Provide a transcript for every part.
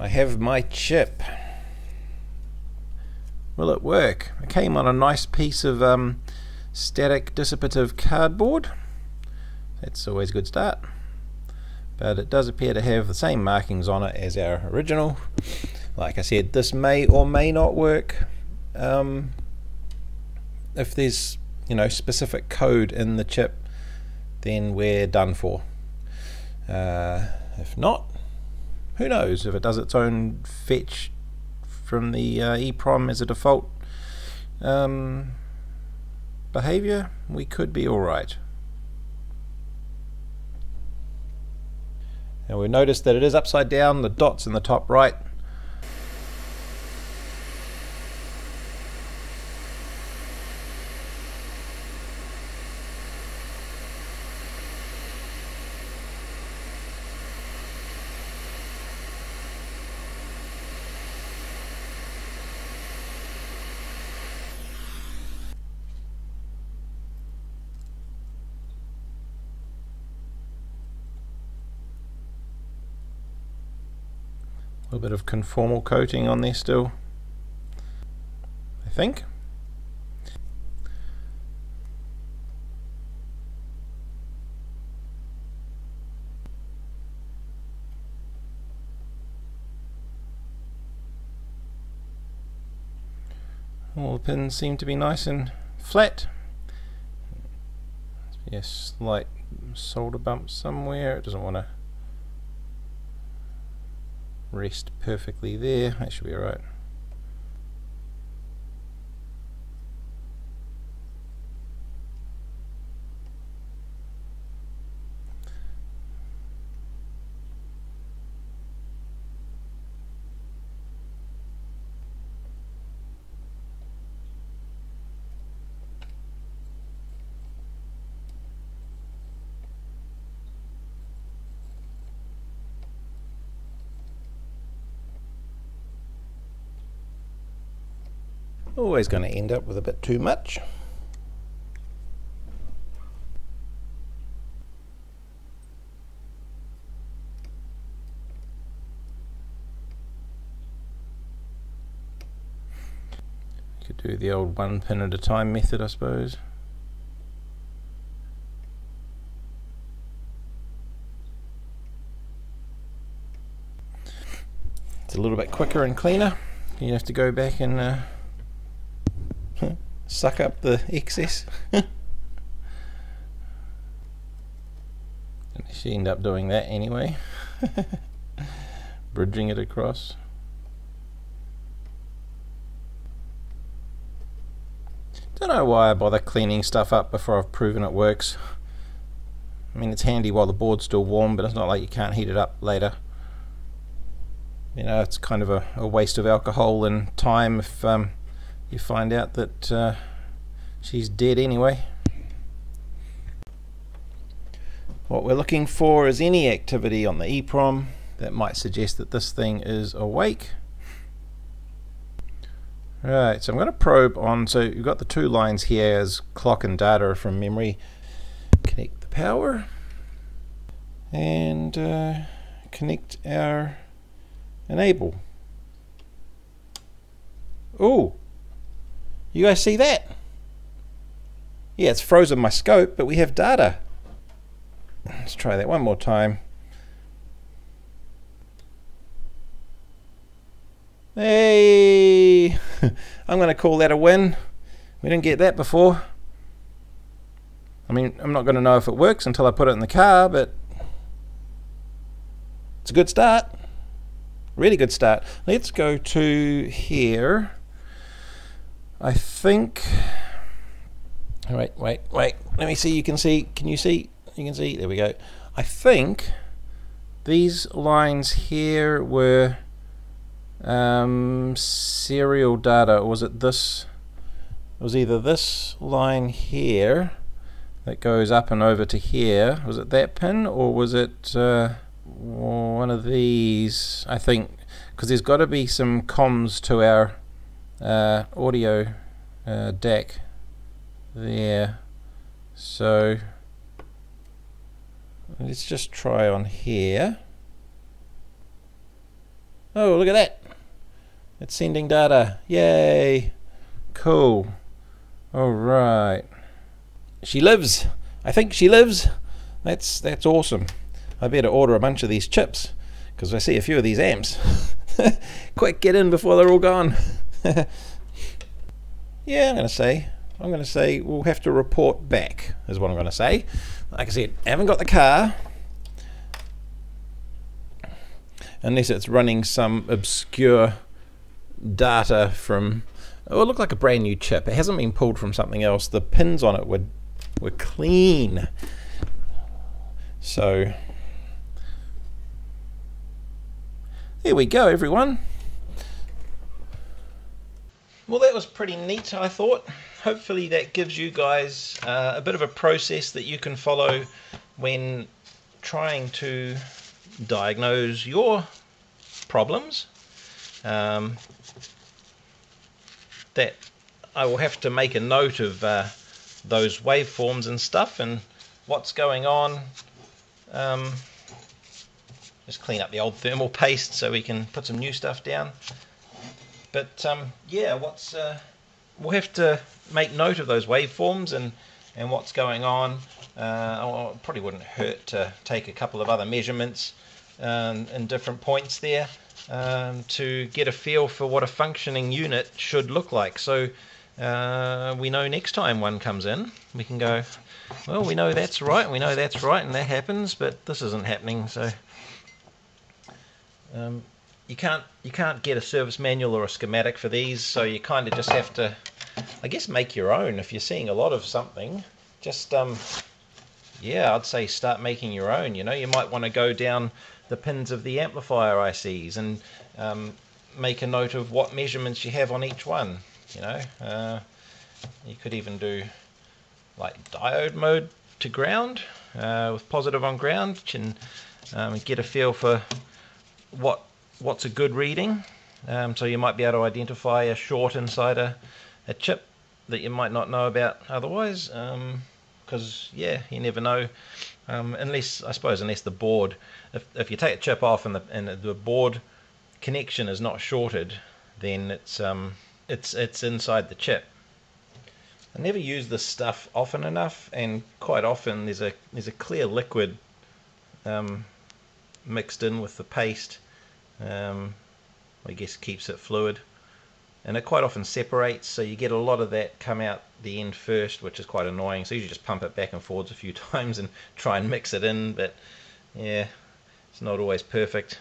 I have my chip. Will it work? It came on a nice piece of static dissipative cardboard. That's always a good start. But it does appear to have the same markings on it as our original. Like I said, this may or may not work if there's specific code in the chip, then we're done for. If not, who knows if it does its own fetch from the EEPROM as a default behavior, we could be alright. And we notice that it is upside down, the dots in the top right. A little bit of conformal coating on there still, I think. All the pins seem to be nice and flat. Yes, slight solder bump somewhere. It doesn't want to rest perfectly there. That should be alright. Always going to end up with a bit too much. You could do the old one pin at a time method, I suppose. It's a little bit quicker and cleaner. You have to go back and suck up the excess. And she ended up doing that anyway. Bridging it across. Don't know why I bother cleaning stuff up before I've proven it works. I mean, it's handy while the board's still warm, but it's not like you can't heat it up later. You know, it's kind of a waste of alcohol and time if you find out that she's dead anyway. What we're looking for is any activity on the EEPROM that might suggest that this thing is awake. Right, so I'm going to probe on. So you've got the two lines here as clock and data from memory. Connect the power and connect our enable. Ooh! You guys see that? Yeah, it's frozen my scope, but we have data. Let's try that one more time. Hey! I'm going to call that a win. We didn't get that before. I mean, I'm not going to know if it works until I put it in the car, but it's a good start. Really good start. Let's go to here. I think, alright, wait, let me see, you can see, there we go. I think these lines here were serial data, or was it this? It was either this line here that goes up and over to here, was it that pin, or was it one of these? I think, because there's got to be some comms to our audio DAC there, so let's just try on here. Oh, look at that. It's sending data. Yay. Cool. All right. She lives. I think she lives. That's awesome. I better order a bunch of these chips because I see a few of these amps. Quick, get in before they're all gone. Yeah, I'm going to say we'll have to report back is what I'm going to say. Like I said, I haven't got the car unless it's running some obscure data from, oh, it looked like a brand new chip. It hasn't been pulled from something else. The pins on it were clean. So there we go, everyone. Well, that was pretty neat, I thought. Hopefully that gives you guys a bit of a process that you can follow when trying to diagnose your problems. That I will have to make a note of those waveforms and stuff and what's going on. Just clean up the old thermal paste so we can put some new stuff down. But yeah, we'll have to make note of those waveforms and what's going on. It probably wouldn't hurt to take a couple of other measurements in different points there to get a feel for what a functioning unit should look like. So we know next time one comes in, we can go, well, we know that's right, and we know that's right, and that happens, but this isn't happening. So. You can't get a service manual or a schematic for these, so you kind of just have to, I guess, make your own. If you're seeing a lot of something, just, yeah, I'd say start making your own. You know, you might want to go down the pins of the amplifier ICs and make a note of what measurements you have on each one, you know. You could even do, like, diode mode to ground, with positive on ground, and get a feel for what's a good reading, so you might be able to identify a short inside a chip that you might not know about otherwise, because yeah, you never know, unless the board, if you take a chip off and the board connection is not shorted, then it's inside the chip. I never use this stuff often enough, and quite often there's a clear liquid mixed in with the paste. I guess keeps it fluid, and it quite often separates, so you get a lot of that come out the end first, which is quite annoying. So you just pump it back and forwards a few times and try and mix it in, but yeah, it's not always perfect.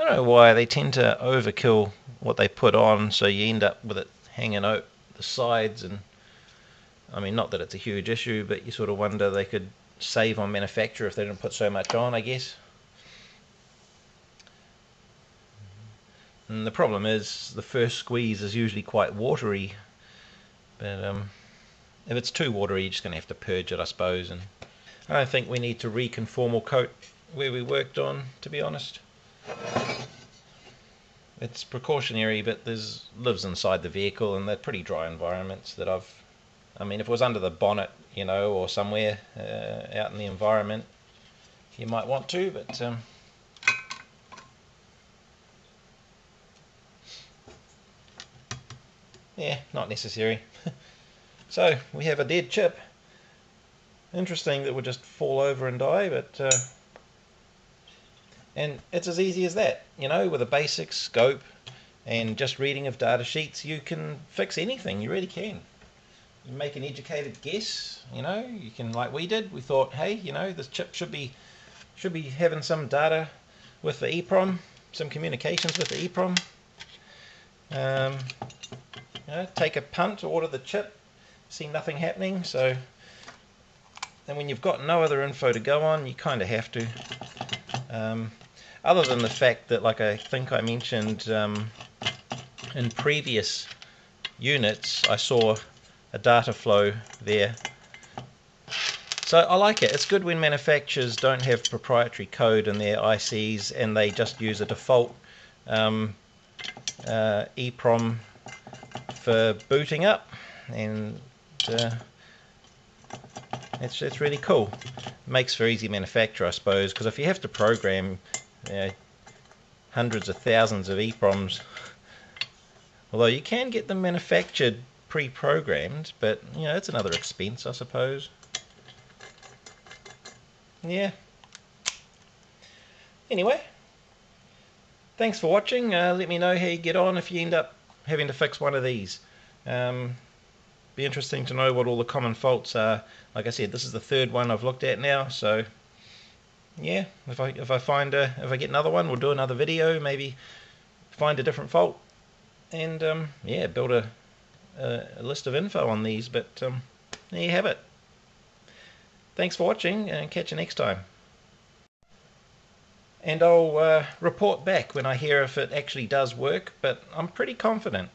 I don't know why they tend to overkill what they put on, so you end up with it hanging out the sides, and I mean, not that it's a huge issue, but you sort of wonder they could save on manufacture if they didn't put so much on, I guess. And the problem is the first squeeze is usually quite watery, but if it's too watery, you're just going to have to purge it, I suppose. And I don't think we need to reconformal coat where we worked on, to be honest. It's precautionary, but there's lives inside the vehicle, and they're pretty dry environments that I've, I mean, if it was under the bonnet, you know, or somewhere out in the environment, you might want to, but yeah, not necessary. So we have a dead chip. Interesting that would just fall over and die, but and it's as easy as that, you know, with a basic scope and just reading of data sheets, you can fix anything. You really can. You make an educated guess, you know, you can, like we did, we thought, hey, you know, this chip should be having some data with the EEPROM, some communications with the EEPROM. You know, take a punt, order the chip, see nothing happening, so, and when you've got no other info to go on, you kind of have to, other than the fact that, like I think I mentioned in previous units, I saw a data flow there. So I like it. It's good when manufacturers don't have proprietary code in their ICs and they just use a default EEPROM for booting up, and It's really cool. It makes for easy manufacture, I suppose, because if you have to program hundreds of thousands of EEPROMs, although you can get them manufactured pre-programmed, but you know, it's another expense, I suppose. Yeah. Anyway, thanks for watching. Let me know how you get on if you end up having to fix one of these. Be interesting to know what all the common faults are. Like I said, this is the third one I've looked at now, so yeah, if I get another one, we'll do another video, maybe find a different fault, and yeah, build a list of info on these. But there you have it. Thanks for watching, and catch you next time. And I'll report back when I hear if it actually does work, but I'm pretty confident.